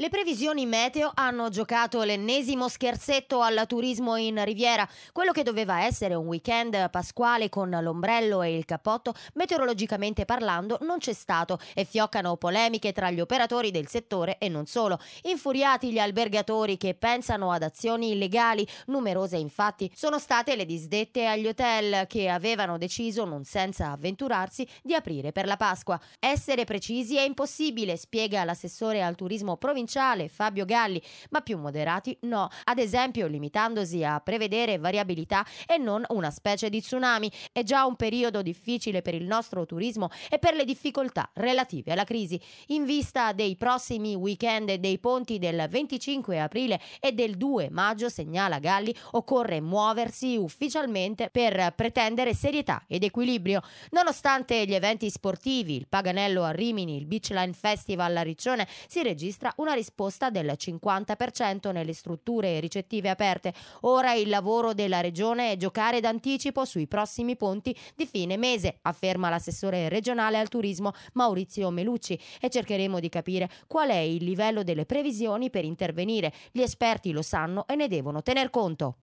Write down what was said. Le previsioni meteo hanno giocato l'ennesimo scherzetto al turismo in Riviera. Quello che doveva essere un weekend pasquale con l'ombrello e il cappotto, meteorologicamente parlando, non c'è stato e fioccano polemiche tra gli operatori del settore e non solo. Infuriati gli albergatori che pensano ad azioni illegali, numerose infatti sono state le disdette agli hotel che avevano deciso, non senza avventurarsi, di aprire per la Pasqua. Essere precisi è impossibile, spiega l'assessore al turismo provinciale Fabio Galli, ma più moderati no, ad esempio limitandosi a prevedere variabilità e non una specie di tsunami. È già un periodo difficile per il nostro turismo e per le difficoltà relative alla crisi. In vista dei prossimi weekend e dei ponti del 25 aprile e del 2 maggio, segnala Galli, occorre muoversi ufficialmente per pretendere serietà ed equilibrio. Nonostante gli eventi sportivi, il Paganello a Rimini, il Beach Line Festival a Riccione, si registra una risposta del 50% nelle strutture ricettive aperte. Ora il lavoro della Regione è giocare d'anticipo sui prossimi ponti di fine mese, afferma l'assessore regionale al turismo Maurizio Melucci, e cercheremo di capire qual è il livello delle previsioni per intervenire. Gli esperti lo sanno e ne devono tener conto.